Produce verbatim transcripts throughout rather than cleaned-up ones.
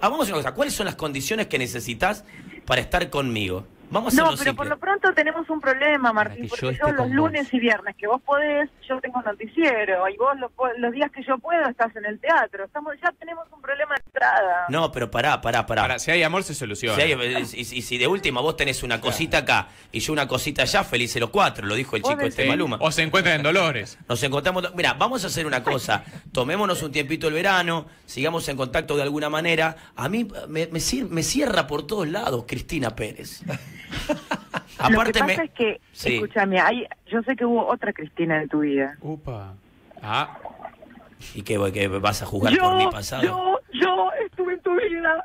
Vamos a hacer una cosa, ¿cuáles son las condiciones que necesitas para estar conmigo? Vamos no, a pero simple. Por lo pronto tenemos un problema, Martín, porque yo, yo los lunes vos. y viernes que vos podés, yo tengo noticiero, y vos lo, los días que yo puedo estás en el teatro. Estamos, ya tenemos un problema de entrada. No, pero pará, pará, pará. Para, si hay amor se soluciona. Si hay, y, y si de última vos tenés una cosita acá y yo una cosita allá, felices los cuatro, lo dijo el chico decís? este Maluma. O se encuentran en Dolores. Nos encontramos... Mirá, vamos a hacer una cosa, tomémonos un tiempito el verano, sigamos en contacto de alguna manera. A mí me, me, me cierra por todos lados Cristina Pérez. Aparte lo que pasa me... es que, sí. escúchame, hay, yo sé que hubo otra Cristina en tu vida. Upa. Ah. ¿Y qué, qué vas a jugar yo, por mi pasado? Yo, yo estuve en tu vida.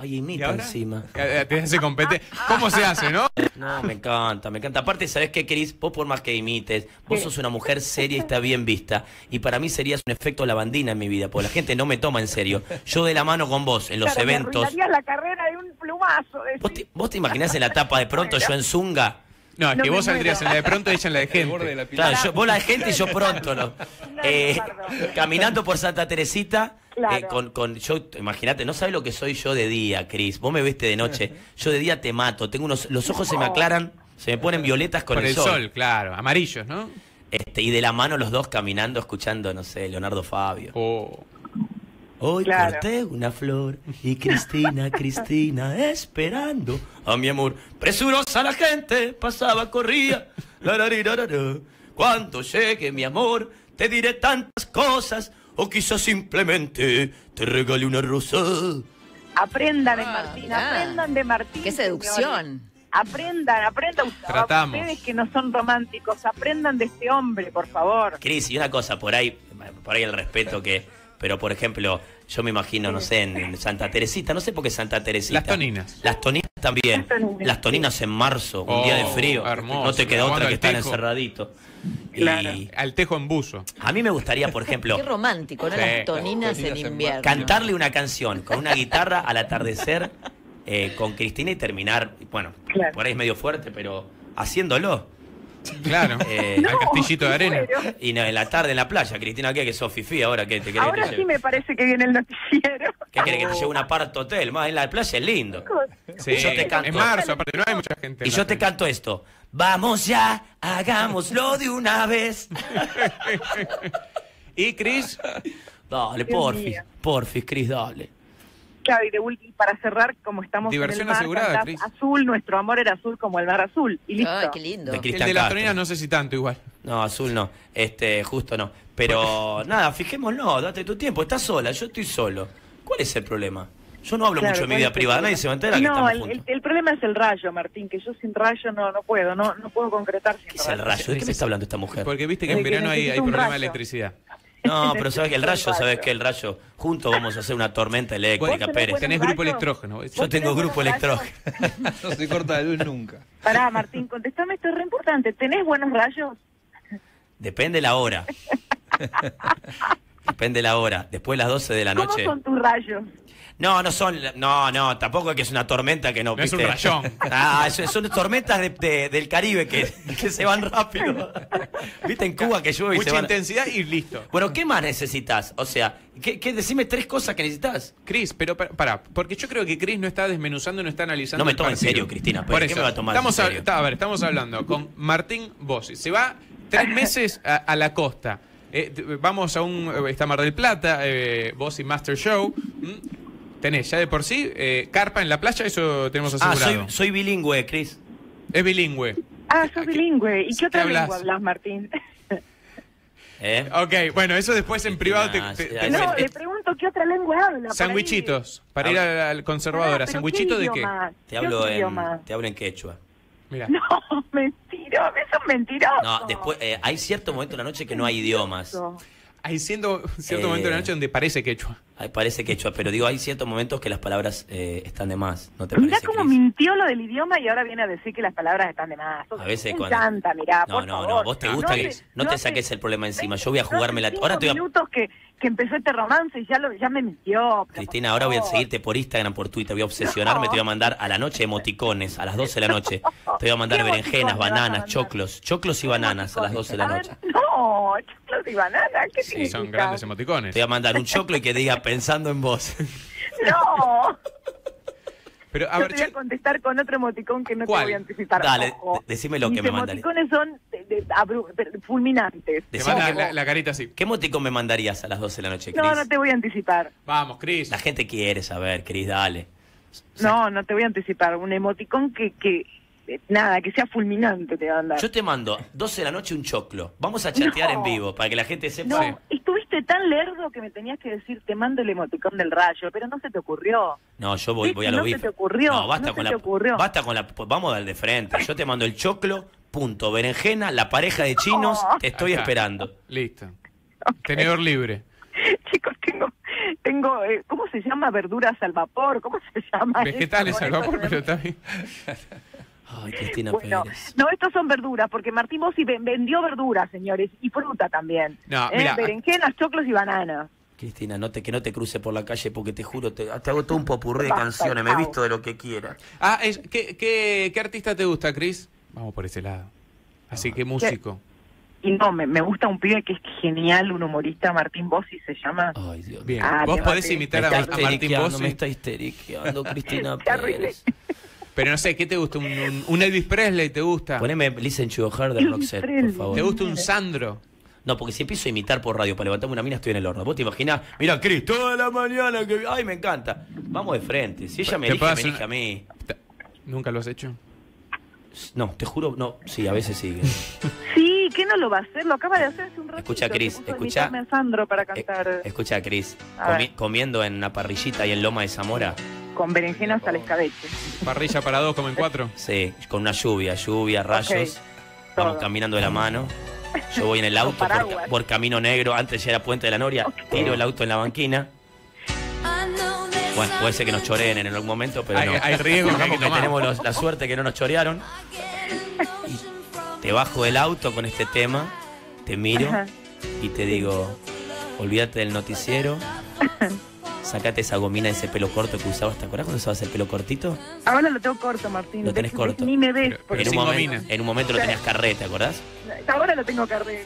Ay, imita encima. Te hace competir. ¿Cómo se hace, no? No, me encanta, me encanta. Aparte, ¿sabés qué, Cris? Vos por más que imites, vos ¿Qué? sos una mujer seria y está bien vista. Y para mí serías un efecto lavandina en mi vida, porque la gente no me toma en serio. Yo de la mano con vos en los claro, eventos. Me arruinaría la carrera de un plumazo. De ¿Vos, te, ¿Vos te imaginás en la tapa de pronto yo en zunga? No, es que no vos saldrías en la de pronto y ella en la de gente. De la claro, yo, vos la de gente y yo pronto, ¿no? Eh, caminando por Santa Teresita, claro. eh, con, con yo, imagínate, no sabes lo que soy yo de día, Cris. Vos me viste de noche, yo de día te mato. Tengo unos, los ojos se me aclaran, se me ponen violetas con, con el, el sol. Con el sol, claro, amarillos, ¿no? Este, y de la mano los dos caminando, escuchando, no sé, Leonardo Fabio. Oh. Hoy claro. corté una flor y Cristina, Cristina, esperando a mi amor. Presurosa la gente, pasaba, corría. Cuando llegue mi amor, te diré tantas cosas. O quizás simplemente te regalé una rosa. Aprendan de Martín, ah, aprendan de Martín. Qué seducción. Aprendan, aprendan a ustedes que no son románticos. Aprendan de este hombre, por favor. Cris, y una cosa, por ahí, por ahí el respeto que... Pero, por ejemplo, yo me imagino, no sé, en, en Santa Teresita, no sé por qué Santa Teresita. Las Toninas. Las Toninas también. Las Toninas, Las toninas en marzo, oh, un día de frío. Hermoso, no te queda otra que estar encerradito. Claro. Y... al tejo en buzo. A mí me gustaría, por ejemplo... Qué romántico, ¿no? Sí. Las Toninas, Las Toninas en invierno. Cantarle una canción con una guitarra al atardecer eh, con Cristina y terminar, bueno, claro. por ahí es medio fuerte, pero haciéndolo. Claro, eh, no, al castillito de arena. Bueno. Y no, en la tarde en la playa, Cristina, ¿qué? Que sos fifí ahora. ¿Qué te ahora que te sí me parece que viene el noticiero. ¿Qué querés? Oh. Que te lleve un apart hotel. Más en la playa es lindo. Sí, yo te canto. En marzo, aparte no hay mucha gente. Y yo te canto esto. Vamos ya, hagámoslo de una vez. ¿Y Cris? Dale, porfis, porfis, Cris, dale. Claro, y, de, y para cerrar, como estamos Diversión en el mar, asegurada, Cris. Azul, nuestro amor era azul como el mar azul. Y listo. Ay, qué lindo. De el de las Toninas no sé si tanto igual. No, azul no. Este, justo no. Pero nada, fijémonos, date tu tiempo. Estás sola, yo estoy solo. ¿Cuál es el problema? Yo no hablo claro, mucho de mi vida privada, nadie se va a enterar. No, que el, el, el problema es el rayo, Martín, que yo sin rayo no, no puedo, no, no puedo concretar. Sin ¿Qué rayo? es el rayo? ¿De qué me está hablando esta mujer? Porque viste que en verano hay, hay problema de electricidad. No, pero sabes que el rayo, sabes que el rayo, juntos vamos a hacer una tormenta eléctrica, Pérez. Tenés grupo electrógeno. Yo tengo grupo electrógeno. No se corta la luz nunca. Pará, Martín, contestame, esto es re importante. ¿Tenés buenos rayos? Depende la hora. Depende la hora. Después de las doce de la noche. ¿Cómo son tus rayos? No, no son, no, no, tampoco es que es una tormenta que no, no es un rayón. Ah, son, son tormentas de, de, del Caribe que, que se van rápido. Viste en Cuba que llueve y Mucha se van. Mucha intensidad y listo. Bueno, ¿qué más necesitas? O sea, ¿qué, qué, decime tres cosas que necesitas. Cris, pero pará, porque yo creo que Cris no está desmenuzando, no está analizando. No me toma en serio, Cristina. Por eso, ¿qué me va a tomar estamos, en serio? A, a ver, estamos hablando con Martín Bossi. Se va tres meses a, a la costa. Eh, vamos a un, está Mar del Plata, eh, Bossi Master Show. Mm. Tenés, ya de por sí, eh, carpa en la playa, eso tenemos asegurado. Ah, soy, soy bilingüe, Cris. Es bilingüe. Ah, sos bilingüe. ¿Y qué otra lengua hablas, Martín? ¿Eh? Ok, bueno, eso después en privado te... te, te no, te... le pregunto qué otra lengua habla. Sandwichitos, para ir a la conservadora. Ah, ¿Sandwichito de qué? Te hablo, ¿Qué en, te hablo en quechua. Mirá. No, mentiroso, eso es mentiroso. No, después, eh, hay cierto momento en la noche que no hay idiomas. Hay cierto, cierto eh, momento de la noche donde parece quechua. Parece quechua, pero digo, hay ciertos momentos que las palabras eh, están de más. ¿No te parece, Mirá cómo Cris? mintió lo del idioma y ahora viene a decir que las palabras están de más. A veces cuando... encanta, mirá, no, por no, favor. no, vos te gusta no, que... Te, no te, te saques el problema encima, yo voy a jugarme la... Ahora te voy a... que, que empezó este romance y ya, lo, ya me mintió. Cristina, ahora voy a seguirte por Instagram, por Twitter, voy a obsesionarme, no. te voy a mandar a la noche emoticones, a las doce de la noche. Te voy a mandar berenjenas, bananas, choclos, choclos y bananas a las doce de la noche. No, choclos y bananas, ¿qué significa? Sí, son grandes emoticones. Te voy a mandar un choclo y que diga pensando en vos. No. Pero, a yo ver, te voy a contestar con otro emoticón que no ¿cuál? Te voy a anticipar. Dale, ojo. Decime lo que me mandarías. Los emoticones son de, de, abru- fulminantes. Te manda la, la carita así. ¿Qué emoticón me mandarías a las doce de la noche, Cris? No, no te voy a anticipar. Vamos, Cris. La gente quiere saber, Cris, dale. O sea, no, no te voy a anticipar. Un emoticón que, que nada, que sea fulminante te va a mandar. Yo te mando doce de la noche un choclo. Vamos a chatear no. en vivo para que la gente sepa. No, estuviste tan lerdo que me tenías que decir te mando el emoticón del rayo, pero no se te ocurrió. No, yo voy, voy a lo no bifes. No se te ocurrió. No, basta no con la, ocurrió. Basta con la... Vamos a darle frente. Yo te mando el choclo, punto, berenjena, la pareja de chinos, no. te estoy acá. Esperando. Listo. Okay. Tenedor libre. Chicos, tengo... Tengo, eh, ¿cómo se llama? Verduras al vapor, ¿cómo se llama? Vegetales esto? Al vapor, pero también... Ay, Cristina bueno, Pérez. No, estos son verduras, porque Martín Bossi vendió verduras, señores, y fruta también. No, eh, mirá, berenjenas, choclos y bananas. Cristina, no te, que no te cruce por la calle, porque te juro, te, te hago todo un popurrí de canciones, me he visto de lo que quieras. Ah, es, ¿qué, qué, ¿qué artista te gusta, Cris? Vamos por ese lado. Así ah, que músico. ¿Qué? Y no, me, me gusta un pibe que es genial, un humorista, Martín Bossi se llama. Ay, Dios. Bien. Ah, vos podés imitar a, a Martín Bossi. Me está histeriqueando, Cristina Pérez. Pero no sé, ¿qué te gusta? ¿Un, un, un Elvis Presley te gusta? Poneme Listen to Your Heart de Roxette, por favor. ¿Te gusta un Sandro? No, porque si empiezo a imitar por radio para levantarme una mina, estoy en el horno. ¿Vos te imaginás? Mirá, Cris, toda la mañana que... Ay, me encanta. Vamos de frente. Si ella me elige, me elige a mí. ¿Nunca lo has hecho? No, te juro, no. Sí, a veces sí. Sí, ¿qué no lo va a hacer? Lo acaba de hacer hace un ratito. Escucha, Cris, escucha. A Sandro para cantar. Escucha, Cris, comi comiendo en una parrillita y en Loma de Zamora. Con berenjenas oh. al escabeche. Parrilla para dos, comen cuatro. Sí, con una lluvia, lluvia, rayos. Okay. Vamos caminando de la mano. Yo voy en el auto por, por Camino Negro. Antes ya era Puente de la Noria. Okay. Tiro el auto en la banquina. Bueno, puede ser que nos choreen en algún momento, pero hay, no. Hay riesgo. Que tenemos los, la suerte que no nos chorearon. Y te bajo del auto con este tema, te miro ajá. y te digo, olvídate del noticiero, sacate esa gomina, ese pelo corto que usabas. ¿Te acordás cuando usabas el pelo cortito? Ahora lo tengo corto, Martín. Lo tenés corto. Ni me ves. Porque en, un momento, en un momento lo tenías carré, ¿te acordás? Ahora lo tengo carré.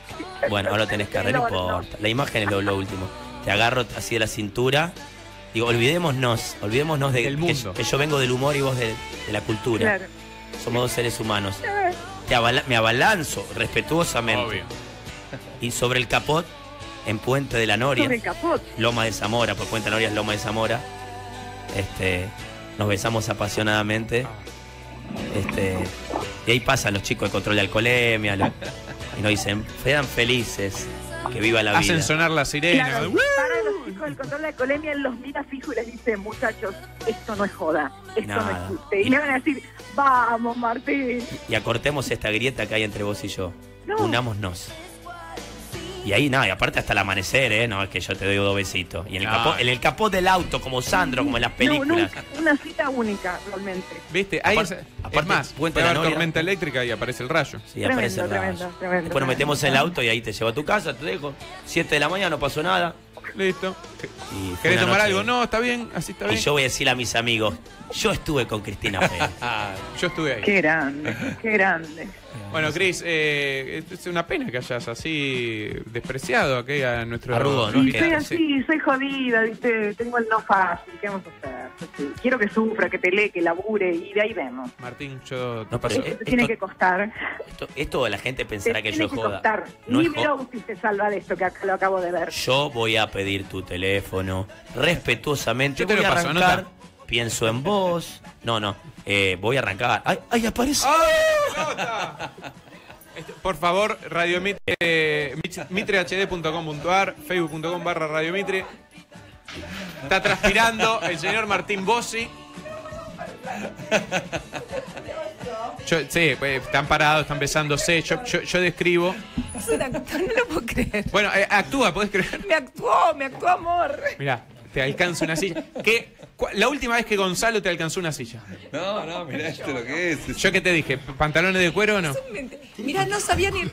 Bueno, ahora lo tenés carré, no importa. La imagen es lo, lo último. Te agarro así de la cintura. Digo, olvidémonos, olvidémonos de mundo. Que, que yo vengo del humor y vos de, de la cultura. Claro. Somos dos seres humanos. Te abala me abalanzo respetuosamente. Obvio. Y sobre el capot, en Puente de la Noria. Sobre el capot. Loma de Zamora, por Puente de la Noria es Loma de Zamora. Este, nos besamos apasionadamente. Este, y ahí pasan los chicos de control de alcoholemia. Lo, y nos dicen, sean felices, que viva la Hacen vida. Hacen sonar la sirena. Claro. El control de la colemia los mira fijo y les dice, muchachos, esto no es joda, esto nada. No existe. Y, y le van a decir, vamos, Martín. Y acortemos esta grieta que hay entre vos y yo. No. Unámonos. Y ahí nada, y aparte hasta el amanecer, ¿eh? No, es que yo te doy dos besitos. Y en el, no. capó, en el capó del auto, como Sandro, como en las películas. No, nunca. Una cita única, realmente. ¿Viste? Ahí aparte, es, aparte, es más, puede haber tormenta eléctrica y aparece el rayo. Sí, tremendo, aparece el rayo. Tremendo, tremendo, Después nos metemos tremendo. En el auto y ahí te llevo a tu casa, te dejo. siete de la mañana, no pasó nada. Listo. Y ¿querés tomar noche? Algo? No, está bien, así está bien. Y yo voy a decir a mis amigos, yo estuve con Cristina Pérez. Ah, yo estuve ahí. Qué grande, qué grande. Bueno, Cris, eh, es una pena que hayas así despreciado aquí a nuestro arrugo, ¿no? Sí, soy así, sí. soy jodida, ¿viste? Tengo el no fácil, ¿qué vamos a hacer? Sí. Quiero que sufra, que pelee, que labure y de ahí vemos. Martín, yo... No, pero, esto, tiene que costar. Esto, esto la gente pensará que yo que joda. Costar. No es joda. Ni Brown se salva de esto que acá lo acabo de ver. Yo voy a pedir tu teléfono respetuosamente. Yo te voy lo a paso, arrancar, anota. Pienso en vos. No, no, eh, voy a arrancar. ¡Ay, ay aparece! ¡Ay, por favor, Radio Mitre, eh, Mitre H D punto com punto ar, Facebook punto com barra Radio Mitre. Está transpirando el señor Martín Bossi. Yo, sí, pues, están parados, están besándose. Yo, yo, yo describo. Es un actor, no lo puedo creer. Bueno, eh, actúa, ¿podés creer? Me actuó, me actuó amor. Mirá, te alcanza una silla. ¿Qué? La última vez que Gonzalo te alcanzó una silla. No, no, mirá esto lo que es. Yo que te dije, ¿pantalones de cuero o no? Mirá, no sabía ni...